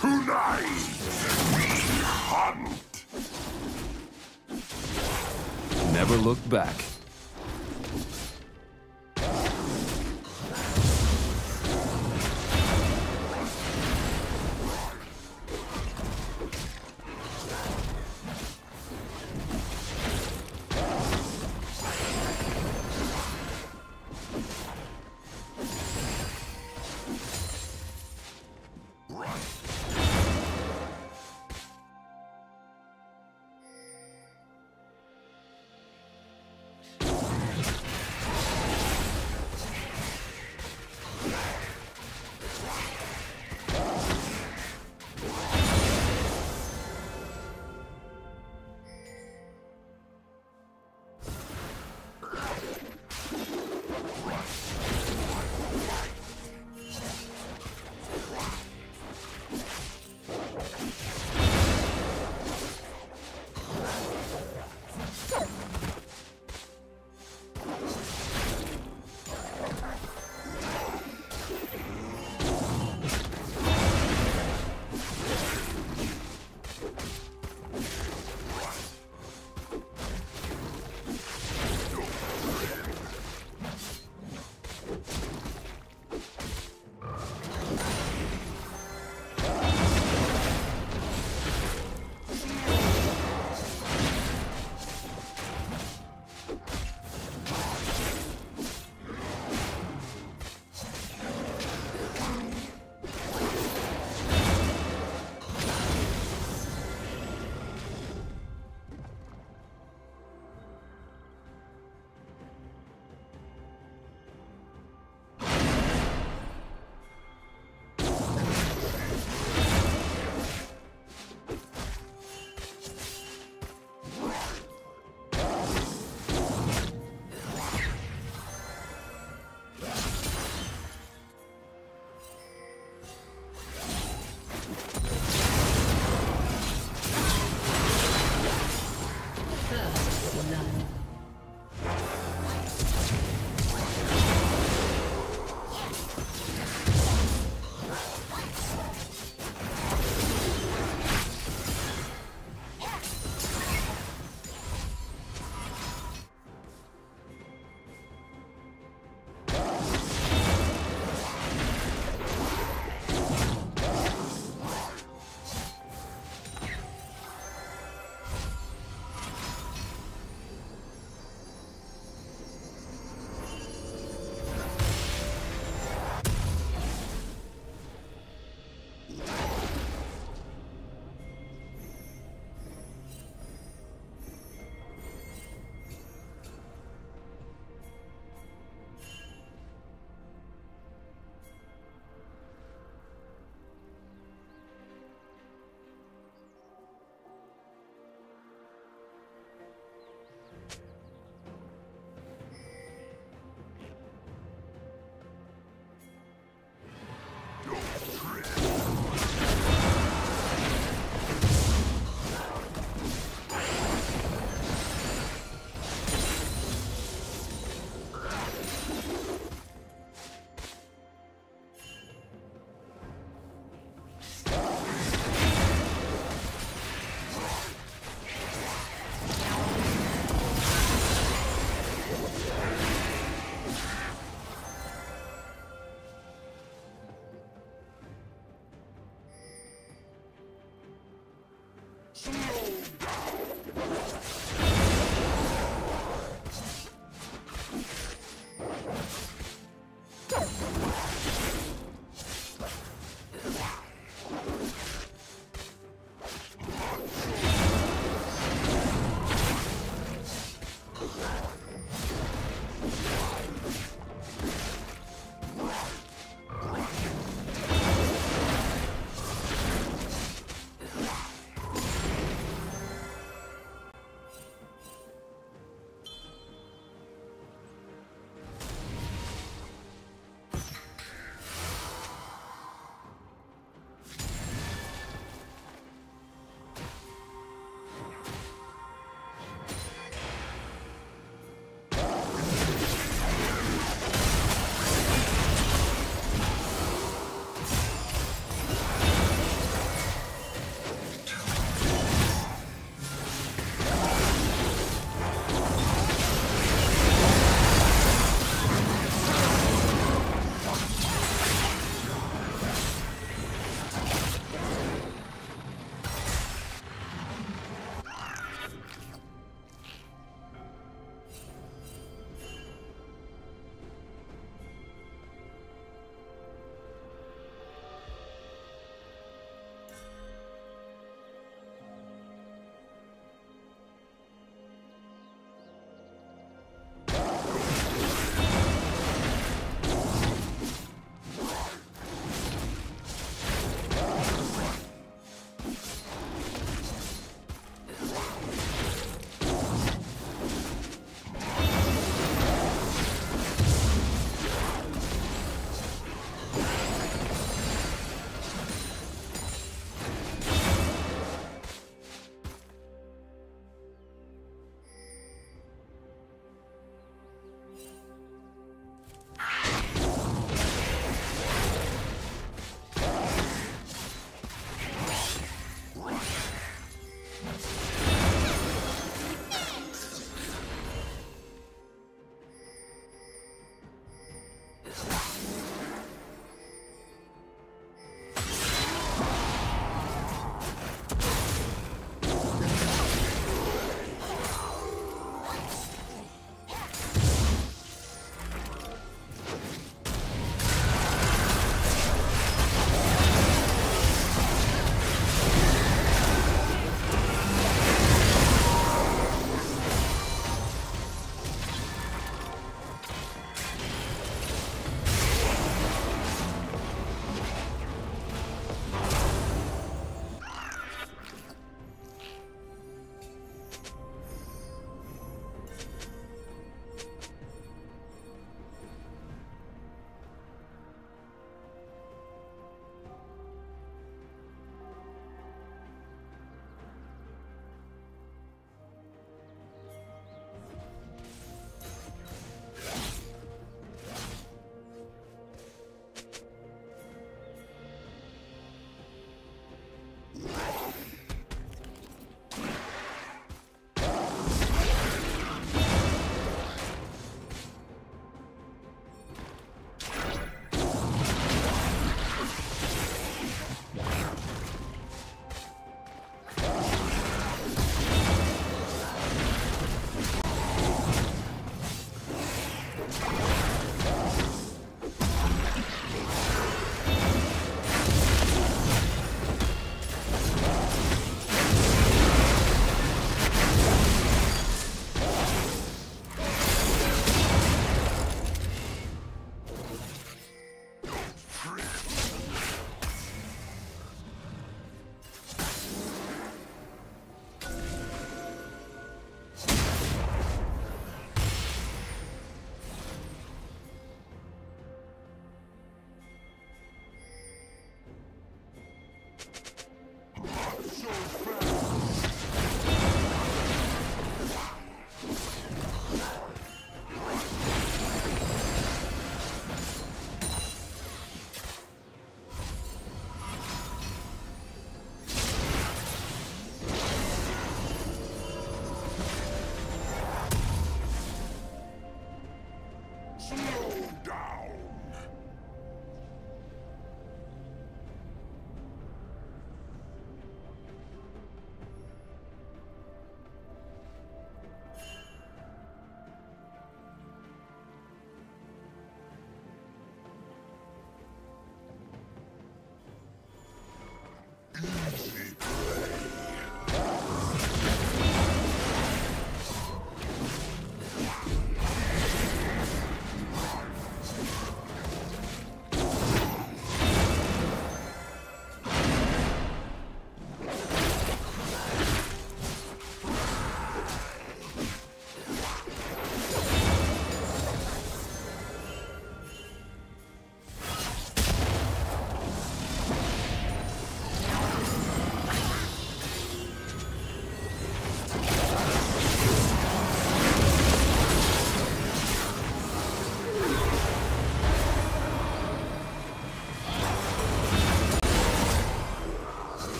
Tonight, we hunt! Never look back.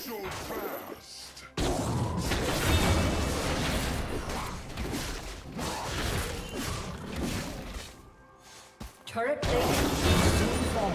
So fast. Turret plate soon falling.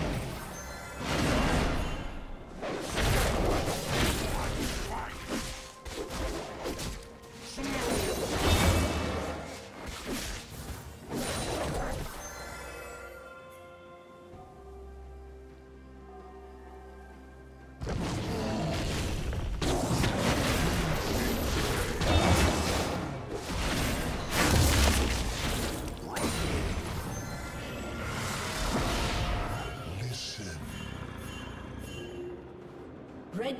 Red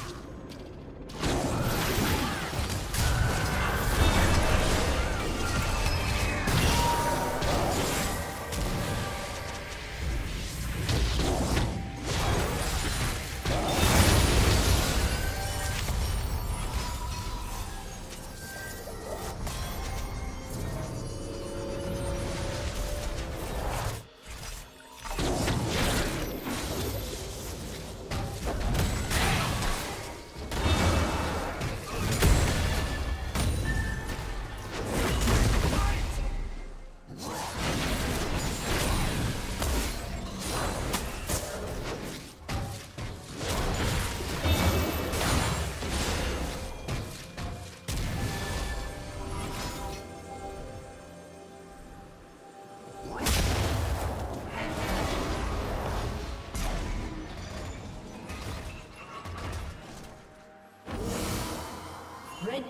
Red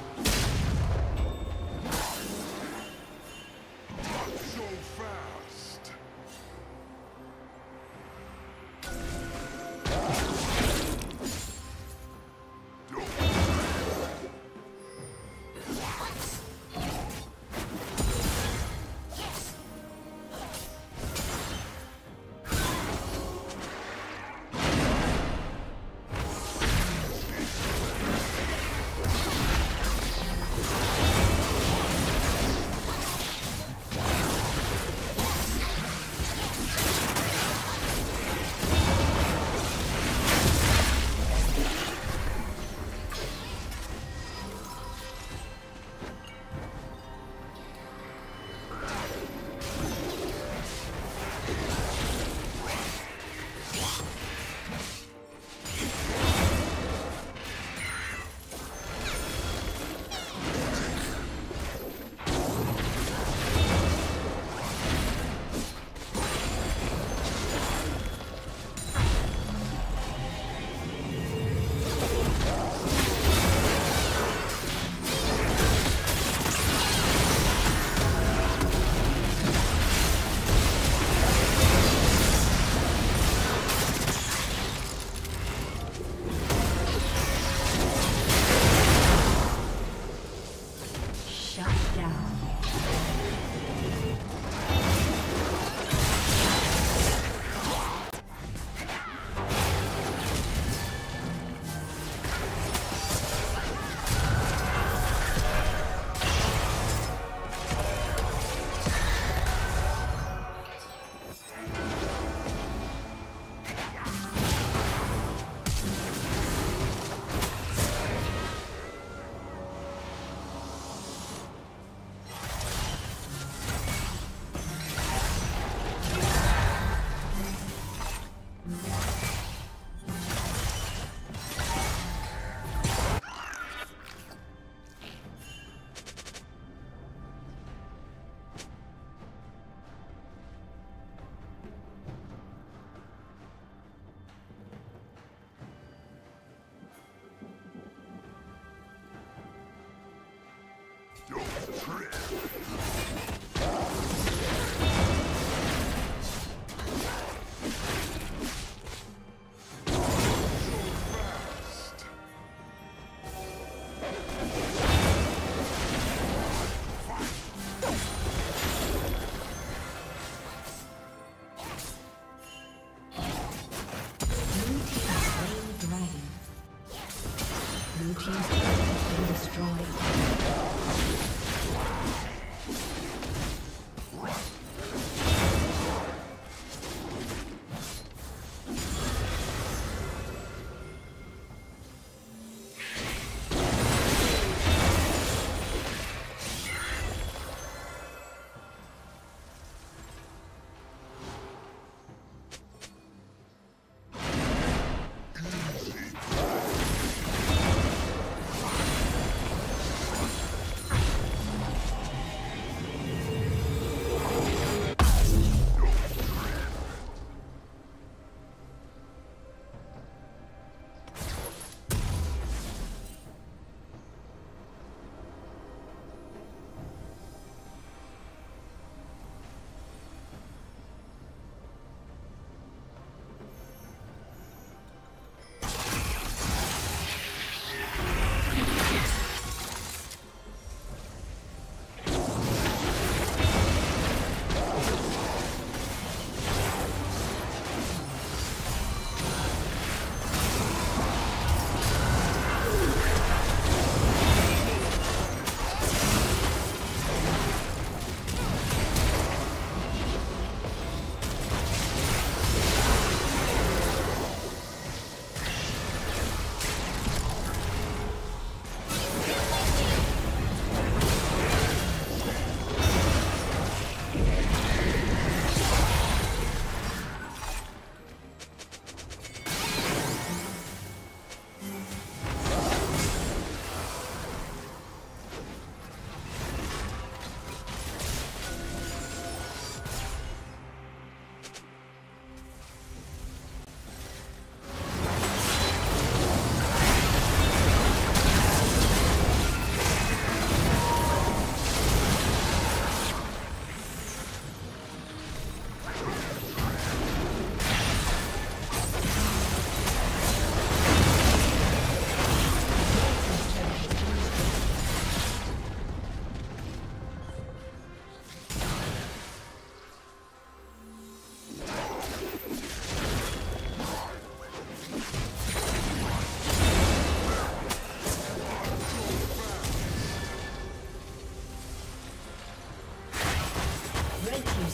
So fast.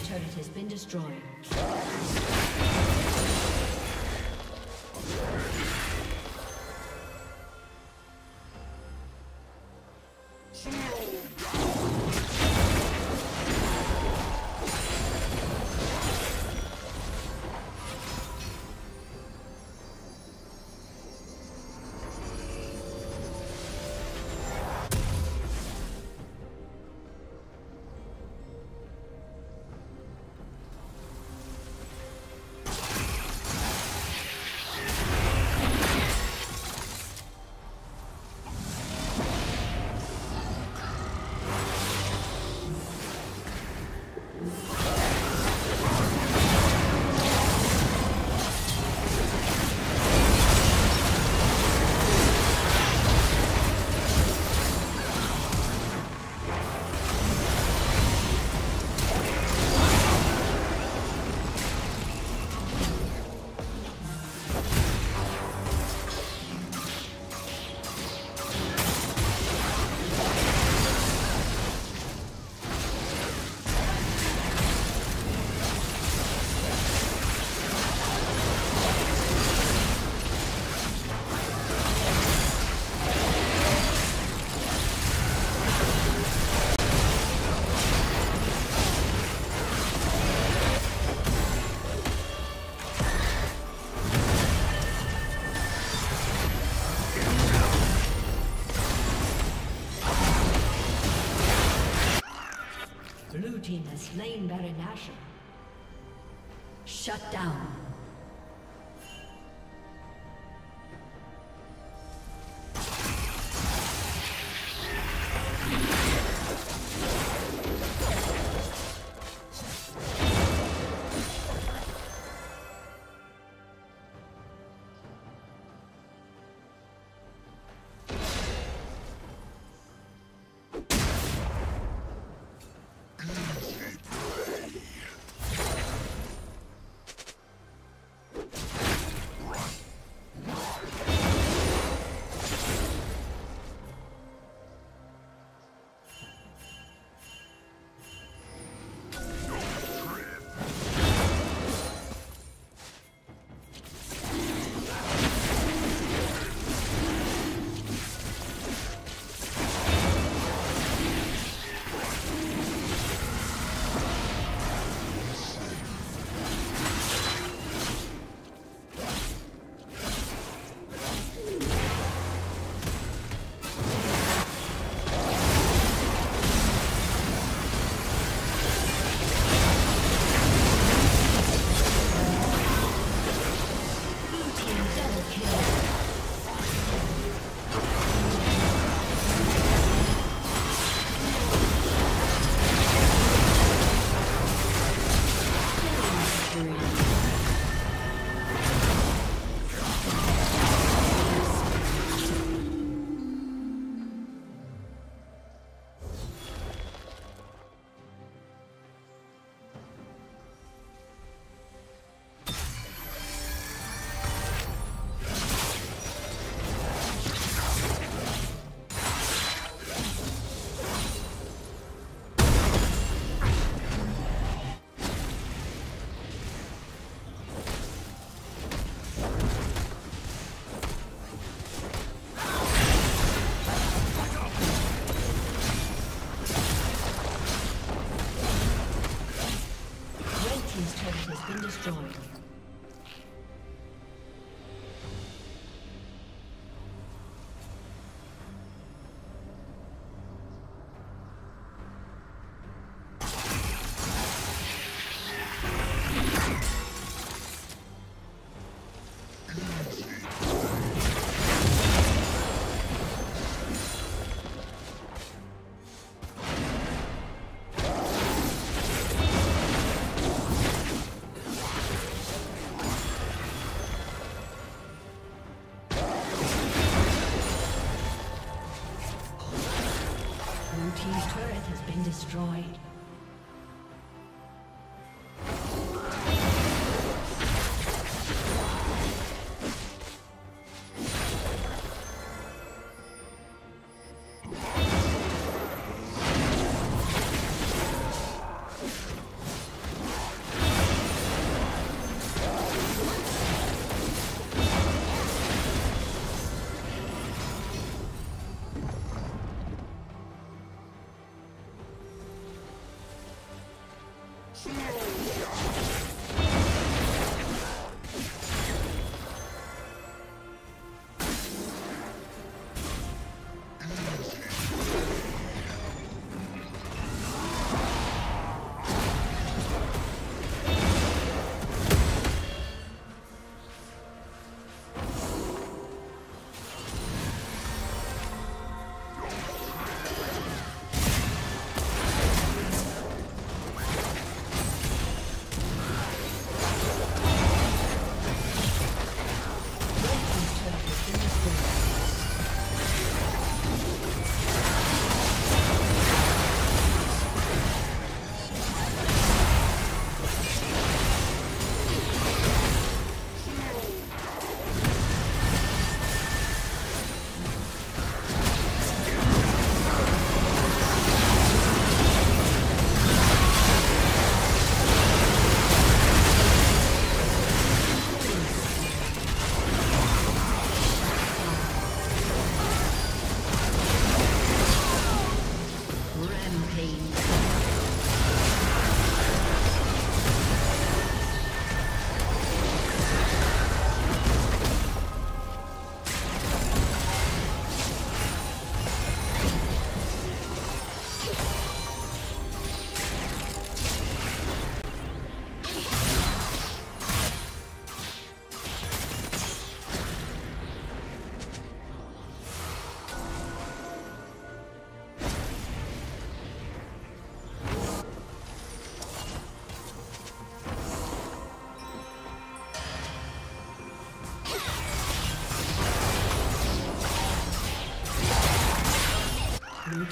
Team's turret has been destroyed. Team has slain Baron Nashor. Shut down.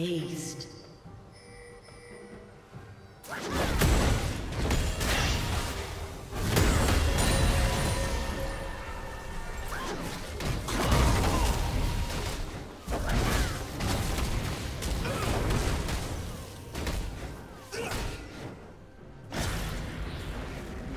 Haste.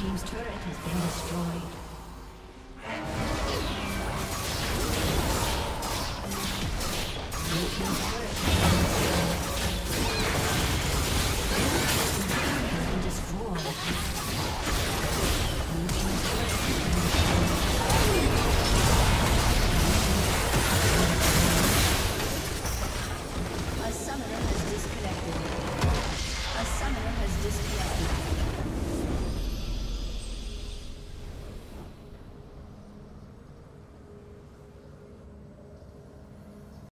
Team's turret has been destroyed.